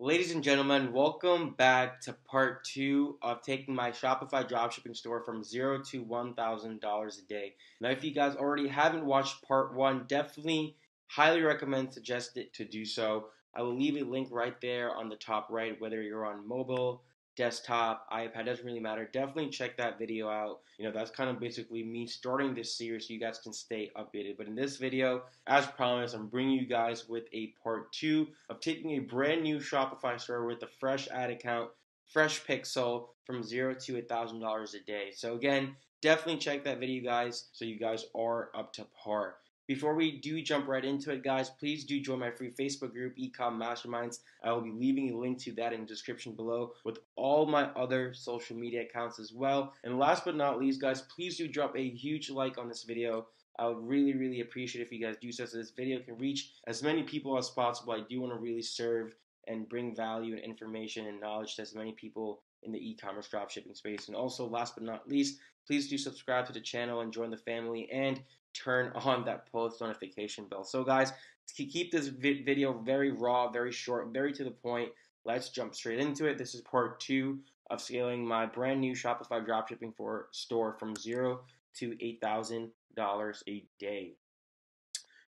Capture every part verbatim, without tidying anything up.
Ladies and gentlemen, welcome back to part two of taking my Shopify dropshipping store from zero to one thousand dollars a day. Now, if you guys already haven't watched part one, definitely highly recommend, suggest it to do so. I will leave a link right there on the top right, whether you're on mobile, desktop, iPad, doesn't really matter. Definitely check that video out. You know, that's kind of basically me starting this series so you guys can stay updated. But in this video, as promised, I'm bringing you guys with a part two of taking a brand new Shopify store with a fresh ad account, fresh pixel, from zero to one thousand dollars a day. So again, definitely check that video, guys, so you guys are up to par. Before we do jump right into it, guys, please do join my free Facebook group, Ecom Masterminds. I will be leaving a link to that in the description below with all my other social media accounts as well. And last but not least, guys, please do drop a huge like on this video. I would really, really appreciate it if you guys do so, so this video can reach as many people as possible. I do want to really serve and bring value and information and knowledge to as many people in the e-commerce dropshipping space. And also, last but not least, please do subscribe to the channel and join the family and turn on that post notification bell. So guys, to keep this video very raw, very short, very to the point, let's jump straight into it. This is part two of scaling my brand new Shopify dropshipping for store from zero to eight thousand dollars a day.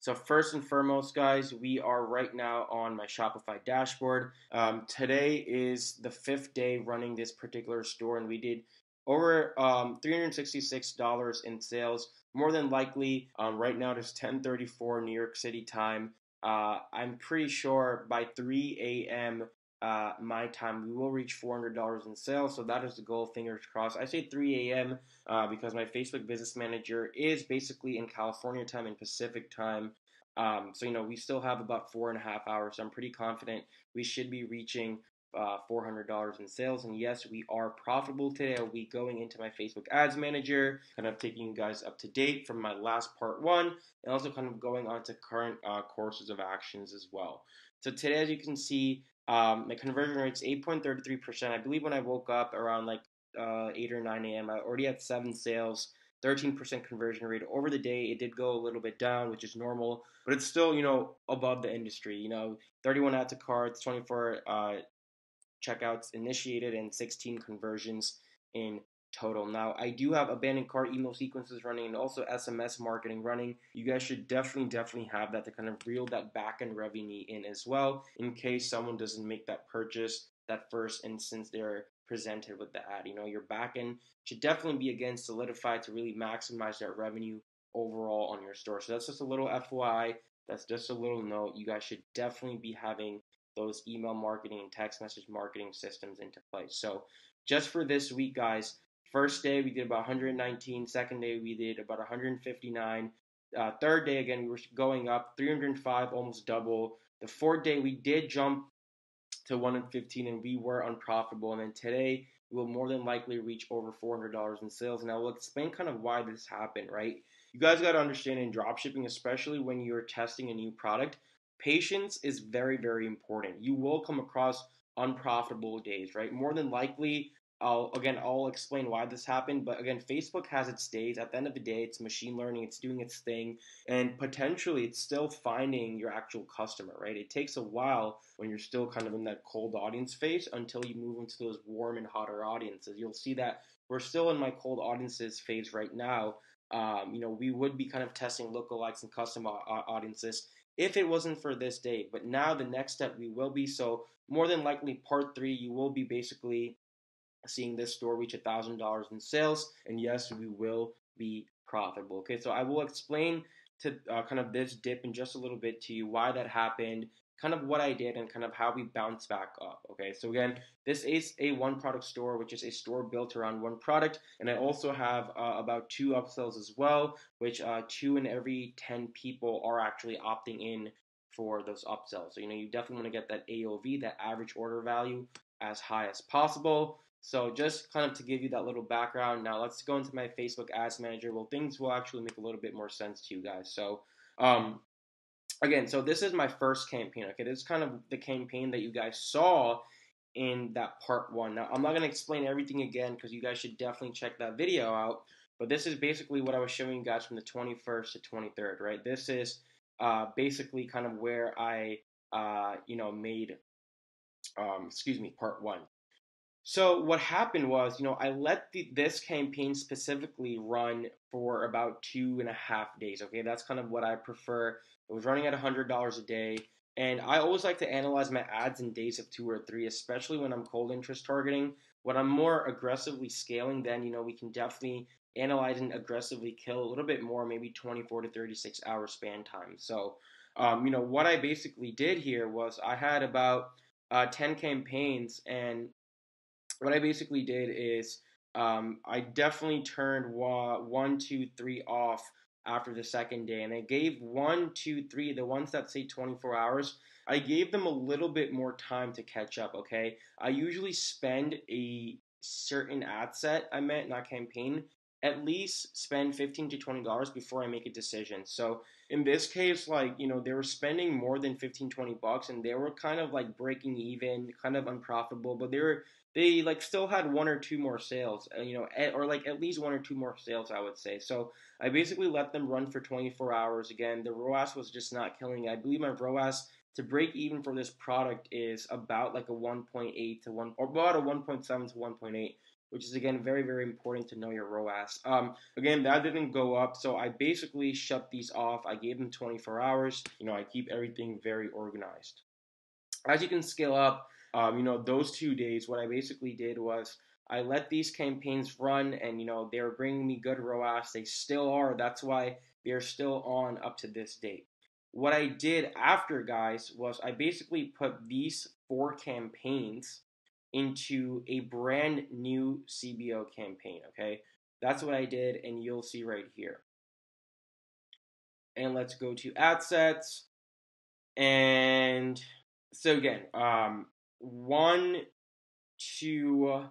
So first and foremost, guys, we are right now on my Shopify dashboard. Um, today is the fifth day running this particular store, and we did over um, three hundred sixty-six dollars in sales. More than likely, um, right now it is ten thirty-four New York City time. Uh, I'm pretty sure by three A M Uh, my time, we will reach four hundred dollars in sales. So that is the goal, fingers crossed. I say three A M Uh, because my Facebook business manager is basically in California time and Pacific time. Um, so, you know, we still have about four and a half hours. So I'm pretty confident we should be reaching Uh, four hundred dollars in sales. And yes, we are profitable today. I'll be going into my Facebook ads manager, kind of taking you guys up to date from my last part one, and also kind of going on to current uh, courses of actions as well. So today, as you can see, um, my conversion rate's eight point three three percent. I believe when I woke up around like uh, eight or nine A M, I already had seven sales, thirteen percent conversion rate. Over the day, it did go a little bit down, which is normal, but it's still, you know, above the industry. You know, thirty-one add to carts, twenty-four uh, checkouts initiated, and sixteen conversions in total. Now, I do have abandoned cart email sequences running and also S M S marketing running. You guys should definitely, definitely have that to kind of reel that back end revenue in as well, in case someone doesn't make that purchase that first instance they're presented with the ad. You know, your back end should definitely be again solidified to really maximize that revenue overall on your store. So that's just a little F Y I. That's just a little note. You guys should definitely be having those email marketing and text message marketing systems into place. So just for this week, guys, first day we did about one hundred nineteen, second day we did about one hundred fifty-nine, uh, third day again we were going up three hundred five, almost double. The fourth day we did jump to one hundred fifteen and we were unprofitable, and then today we will more than likely reach over four hundred dollars in sales, and I will explain kind of why this happened, right? You guys got to understand, in dropshipping, especially when you're testing a new product, patience is very, very important. You will come across unprofitable days, right? More than likely, I'll, again, I'll explain why this happened. But again, Facebook has its days. At the end of the day, it's machine learning. It's doing its thing. And potentially, it's still finding your actual customer, right? It takes a while when you're still kind of in that cold audience phase until you move into those warm and hotter audiences. You'll see that we're still in my cold audiences phase right now. Um, you know, we would be kind of testing lookalikes and custom audiences if it wasn't for this day. But now the next step we will be. So more than likely part three, you will be basically seeing this store reach one thousand dollars in sales. And yes, we will be profitable. Okay, so I will explain to uh, kind of this dip in just a little bit to you why that happened, kind of what I did, and kind of how we bounce back up. Okay, so again, this is a one product store, which is a store built around one product. And I also have uh, about two upsells as well, which uh, two in every ten people are actually opting in for those upsells. So, you know, you definitely want to get that A O V, that average order value, as high as possible. So just kind of to give you that little background. Now let's go into my Facebook ads manager. Well, things will actually make a little bit more sense to you guys. So, um, Again, so this is my first campaign, okay? This is kind of the campaign that you guys saw in that part one. Now, I'm not going to explain everything again because you guys should definitely check that video out, but this is basically what I was showing you guys from the twenty-first to twenty-third, right? This is uh, basically kind of where I, uh, you know, made um, excuse me, part one. So what happened was, you know, I let the, this campaign specifically run for about two and a half days. Okay, that's kind of what I prefer. It was running at one hundred dollars a day. And I always like to analyze my ads in days of two or three, especially when I'm cold interest targeting. When I'm more aggressively scaling, then, you know, we can definitely analyze and aggressively kill a little bit more, maybe twenty-four to thirty-six hour span time. So, um, you know, what I basically did here was I had about uh, ten campaigns, and what I basically did is um, I definitely turned one, one, two, three off after the second day, and I gave one, two, three, the ones that say twenty-four hours, I gave them a little bit more time to catch up, okay? I usually spend a certain ad set, I meant, not campaign, at least spend fifteen to twenty dollars before I make a decision. So in this case, like, you know, they were spending more than fifteen, twenty bucks, and they were kind of like breaking even, kind of unprofitable, but they were, they like still had one or two more sales, you know, or like at least one or two more sales, I would say. So I basically let them run for twenty-four hours. Again, the ROAS was just not killing it. I believe my ROAS to break even for this product is about like a one point eight to one, or about a one point seven to one point eight, which is, again, very, very important to know your ROAS. Um, again, that didn't go up, so I basically shut these off. I gave them twenty-four hours. You know, I keep everything very organized. As you can scale up, um, you know, those two days, what I basically did was I let these campaigns run, and, you know, they were bringing me good ROAS. They still are. That's why they're still on up to this date. What I did after, guys, was I basically put these four campaigns into a brand new C B O campaign, okay? That's what I did, and you'll see right here. And let's go to ad sets. And so again, um, one, two,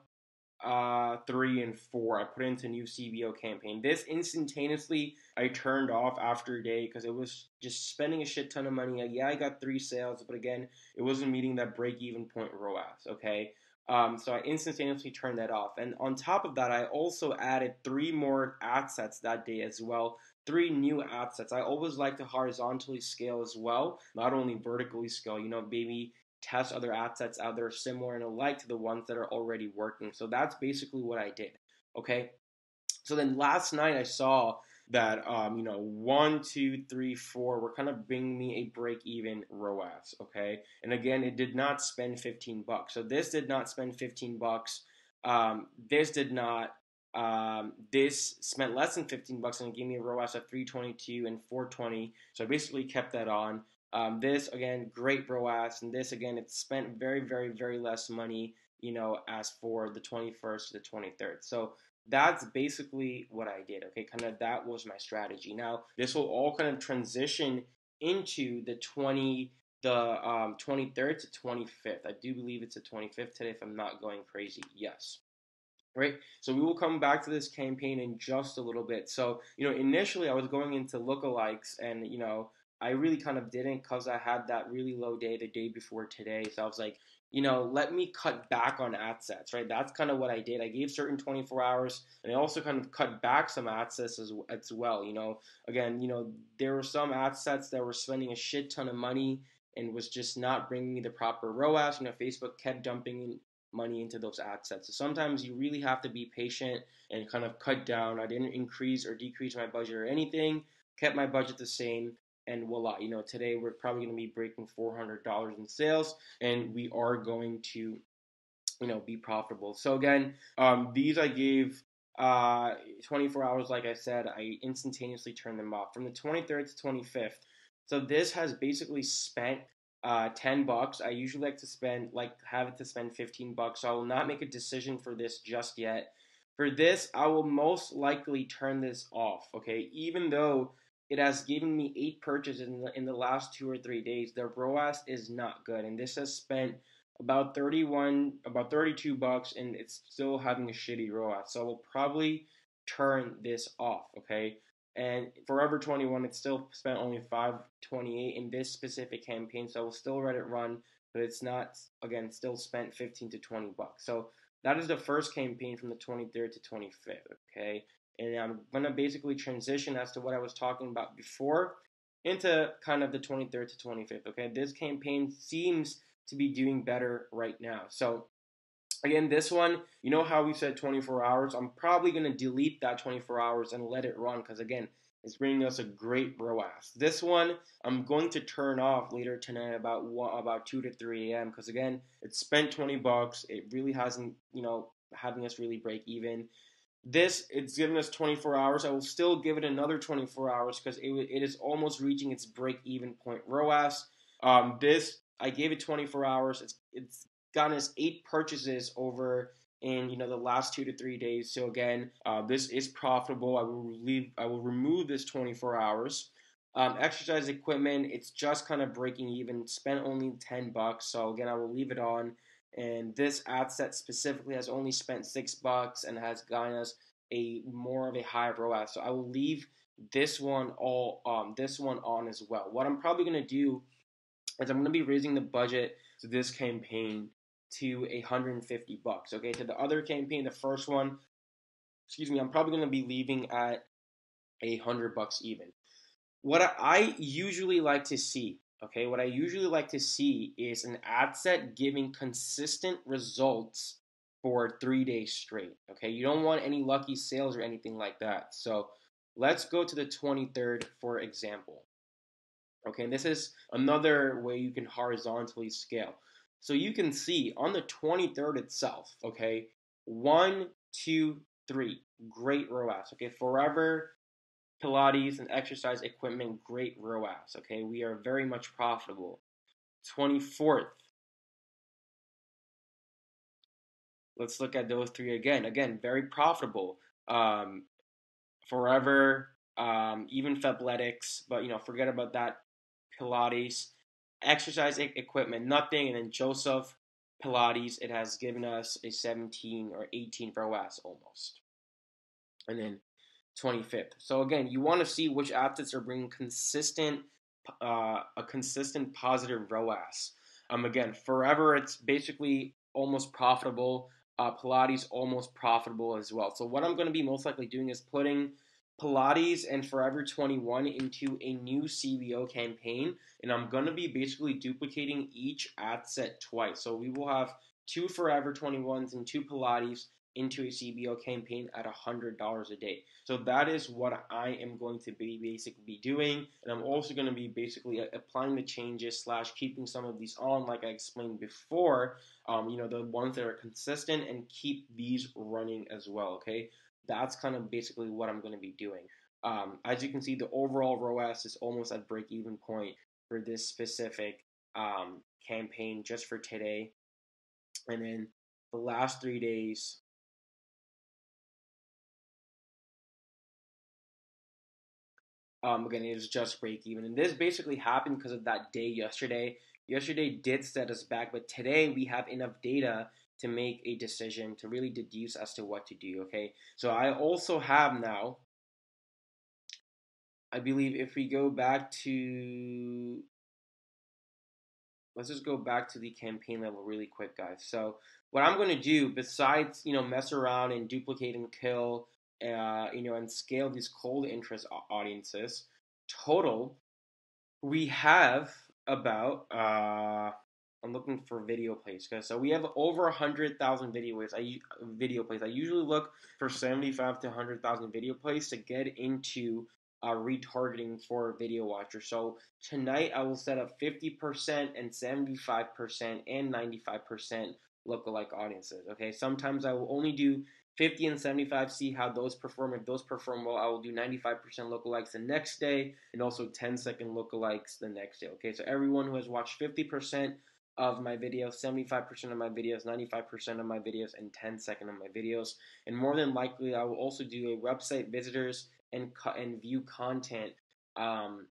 uh, three, and four, I put into new C B O campaign. This instantaneously I turned off after a day because it was just spending a shit ton of money. Yeah, I got three sales, but again, it wasn't meeting that break-even point ROAS, okay? Um, so I instantaneously turned that off. And on top of that, I also added three more ad sets that day as well. Three new ad sets. I always like to horizontally scale as well, not only vertically scale, you know, maybe test other ad sets out there similar and alike to the ones that are already working. So that's basically what I did. Okay. So then last night I saw that, um, you know, one, two, three, four were kind of bringing me a break-even ROAS, okay? And again, it did not spend fifteen bucks. So this did not spend fifteen bucks. Um, this did not, um, this spent less than fifteen bucks and it gave me a ROAS of three twenty-two and four twenty. So I basically kept that on. Um, this, again, great ROAS. And this, again, it spent very, very, very less money, you know, as for the twenty-first to the twenty-third. So that's basically what I did, okay? Kind of that was my strategy. Now, this will all kind of transition into the twenty, the um, twenty-third to twenty-fifth. I do believe it's the twenty-fifth today, if I'm not going crazy. Yes. Right? So we will come back to this campaign in just a little bit. So, you know, initially I was going into lookalikes and, you know, I really kind of didn't because I had that really low day the day before today. So I was like, you know, let me cut back on ad sets, right? That's kind of what I did. I gave certain twenty-four hours, and I also kind of cut back some ad sets as, as well, you know. Again, you know, there were some ad sets that were spending a shit ton of money and was just not bringing me the proper ROAS. You know, Facebook kept dumping money into those ad sets. So sometimes you really have to be patient and kind of cut down. I didn't increase or decrease my budget or anything, kept my budget the same. And voila, you know, today we're probably going to be breaking four hundred dollars in sales, and we are going to, you know, be profitable. So again, um, these I gave uh, twenty-four hours, like I said, I instantaneously turned them off from the twenty-third to twenty-fifth. So this has basically spent uh, ten bucks. I usually like to spend, like have it to spend fifteen bucks. So I will not make a decision for this just yet. For this, I will most likely turn this off. Okay, even though it has given me eight purchases in the, in the last two or three days. The ROAS is not good, and this has spent about thirty-one, about thirty-two bucks, and it's still having a shitty ROAS. So we'll probably turn this off, okay? And Forever twenty-one, it's still spent only five twenty-eight in this specific campaign, so we'll still let it run, but it's not, again, still spent fifteen to twenty bucks. So that is the first campaign from the twenty-third to twenty-fifth, okay? And I'm going to basically transition as to what I was talking about before into kind of the twenty-third to twenty-fifth, okay? This campaign seems to be doing better right now. So again, this one, you know how we said twenty-four hours, I'm probably going to delete that twenty-four hours and let it run because again, it's bringing us a great R O A S. This one, I'm going to turn off later tonight about about two to three a m because again, it's spent twenty bucks. It really hasn't, you know, having us really break even. This, it's giving us twenty-four hours. I will still give it another twenty-four hours because it, it is almost reaching its break even point R O A S. Um, this, I gave it twenty-four hours. It's, it's gotten us eight purchases over in, you know, the last two to three days. So again, uh, this is profitable. I will leave, I will remove this twenty-four hours. Um, exercise equipment, it's just kind of breaking even, spent only ten bucks. So again, I will leave it on. And this ad set specifically has only spent six bucks and has gotten us a more of a high R O A S. So I will leave this one all um this one on as well. What I'm probably gonna do is I'm gonna be raising the budget to this campaign to one hundred fifty bucks. Okay, to the other campaign, the first one, excuse me, I'm probably gonna be leaving at a hundred bucks even. What I, I usually like to see. Okay, what I usually like to see is an ad set giving consistent results for three days straight. Okay, you don't want any lucky sales or anything like that. So let's go to the twenty-third, for example. Okay, and this is another way you can horizontally scale. So you can see on the twenty-third itself, okay, one, two, three, great R O A S. Okay, Forever Pilates and exercise equipment, great R O A S. Okay, we are very much profitable. twenty-fourth. Let's look at those three again. Again, very profitable. Um, Forever, um, even Fabletics, but you know, forget about that. Pilates, exercise e equipment, nothing, and then Joseph Pilates. It has given us a seventeen or eighteen R O A S almost, and then twenty-fifth. So again, you want to see which ad sets are bringing consistent, uh, a consistent positive R O A S. Um, again, Forever, it's basically almost profitable. Uh, Pilates almost profitable as well. So what I'm going to be most likely doing is putting Pilates and Forever twenty-one into a new C B O campaign, and I'm going to be basically duplicating each ad set twice. So we will have two Forever twenty-ones and two Pilates into a C B O campaign at one hundred dollars a day. So that is what I am going to be basically doing. And I'm also going to be basically applying the changes slash keeping some of these on, like I explained before, um, you know, the ones that are consistent, and keep these running as well, okay? That's kind of basically what I'm going to be doing. Um, as you can see, the overall R O A S is almost at break-even point for this specific um, campaign just for today. And then the last three days, Um, again, it is just break even. And this basically happened because of that day yesterday. Yesterday did set us back, but today we have enough data to make a decision to really deduce as to what to do, okay? So I also have now, I believe if we go back to, let's just go back to the campaign level really quick, guys. So what I'm going to do, besides, you know, mess around and duplicate and kill, Uh, you know, and scale these cold interest audiences, total, we have about, uh, I'm looking for video plays, guys. So we have over one hundred thousand video plays. I, video plays. I usually look for seventy-five to one hundred thousand video plays to get into uh, retargeting for video watchers. So tonight I will set up fifty percent and seventy-five percent and ninety-five percent lookalike audiences, okay? Sometimes I will only do fifty and seventy-five, see how those perform. If those perform well, I will do ninety-five percent lookalikes the next day, and also ten second lookalikes the next day. Okay, so everyone who has watched fifty percent of my videos, seventy-five percent of my videos, ninety-five percent of my videos, and ten second of my videos. And more than likely, I will also do a website visitors and, and view content, um,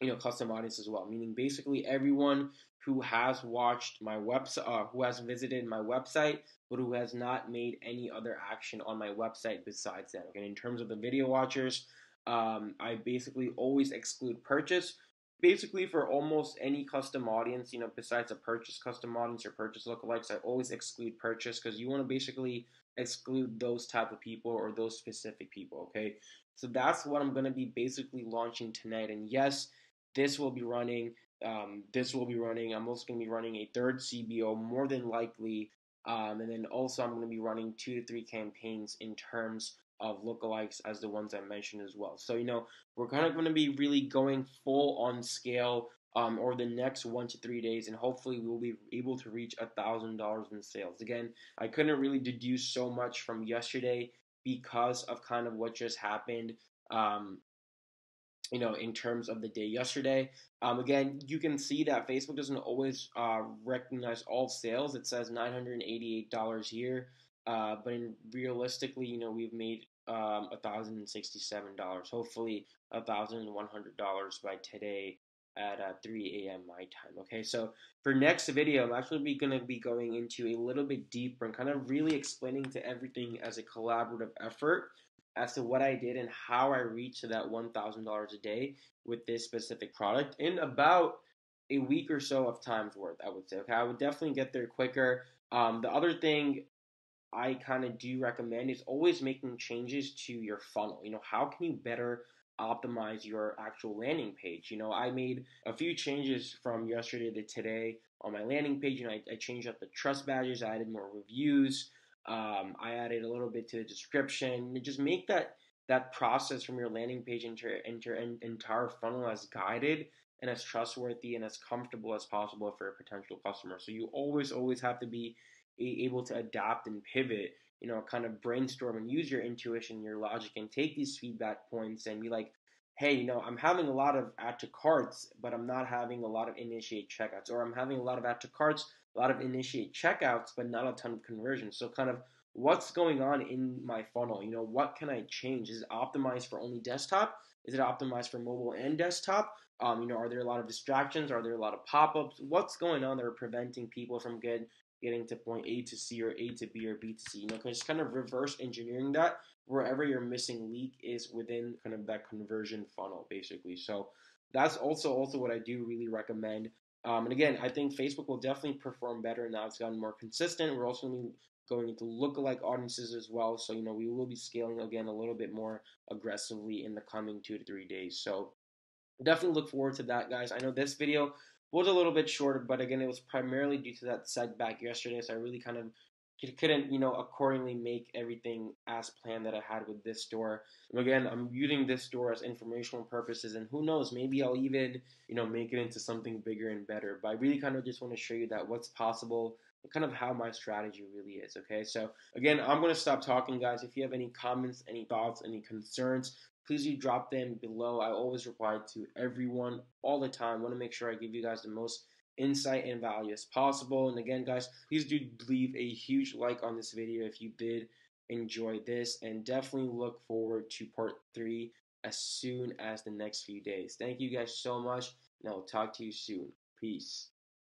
you know, custom audience as well, meaning basically everyone who has watched my website, uh, who has visited my website, but who has not made any other action on my website besides that. Okay, in terms of the video watchers, um, I basically always exclude purchase, basically for almost any custom audience, you know, besides a purchase custom audience or purchase lookalikes, I always exclude purchase because you want to basically exclude those type of people or those specific people, okay? So that's what I'm going to be basically launching tonight. And yes, this will be running Um, this will be running. I'm also going to be running a third C B O, more than likely. Um, and then also I'm going to be running two to three campaigns in terms of lookalikes as the ones I mentioned as well. So, you know, we're kind of going to be really going full on scale um, over the next one to three days. And hopefully we'll be able to reach one thousand dollars in sales. Again, I couldn't really deduce so much from yesterday because of kind of what just happened. Um, you know, in terms of the day yesterday. Um, again, you can see that Facebook doesn't always uh, recognize all sales. It says nine hundred eighty-eight dollars here, uh, but in realistically, you know, we've made um, one thousand sixty-seven dollars, hopefully one thousand one hundred dollars by today at uh, three a m my time, okay? So for next video, I'm actually going to be going into a little bit deeper and kind of really explaining to everything as a collaborative effort as to what I did and how I reached to that one thousand dollars a day with this specific product in about a week or so of time's worth, I would say. Okay, I would definitely get there quicker. Um, the other thing I kind of do recommend is always making changes to your funnel. You know, how can you better optimize your actual landing page? You know, I made a few changes from yesterday to today on my landing page, and you know, I, I changed up the trust badges, I added more reviews. Um, I added a little bit to the description. Just make that that process from your landing page into into an entire funnel as guided and as trustworthy and as comfortable as possible for a potential customer. So you always always have to be able to adapt and pivot. You know, kind of brainstorm and use your intuition, your logic, and take these feedback points and be like, hey, you know, I'm having a lot of add to carts, but I'm not having a lot of initiate checkouts, or I'm having a lot of add to carts. A lot of initiate checkouts, but not a ton of conversions. So kind of what's going on in my funnel? You know, what can I change? Is it optimized for only desktop? Is it optimized for mobile and desktop? Um, you know, are there a lot of distractions? Are there a lot of pop-ups? What's going on that are preventing people from get, getting to point A to C or A to B or B to C? You know, just kind of reverse engineering that wherever your missing leak is within kind of that conversion funnel, basically. So that's also, also what I do really recommend. Um, and again, I think Facebook will definitely perform better now. It's gotten more consistent. We're also going to be going into lookalike audiences as well. So, you know, we will be scaling again a little bit more aggressively in the coming two to three days. So definitely look forward to that, guys. I know this video was a little bit shorter, but again, it was primarily due to that setback yesterday. So I really kind of couldn't, you know, accordingly make everything as planned that I had with this store. And again, I'm using this store as informational purposes, and who knows, maybe I'll even, you know, make it into something bigger and better. But I really kind of just want to show you that what's possible and kind of how my strategy really is, okay? So again, I'm going to stop talking, guys. If you have any comments, any thoughts, any concerns, please do drop them below. I always reply to everyone all the time. I want to make sure I give you guys the most insight and value as possible. And again, guys, please do leave a huge like on this video if you did enjoy this, and definitely look forward to part three as soon as the next few days. Thank you guys so much, and I'll talk to you soon. Peace.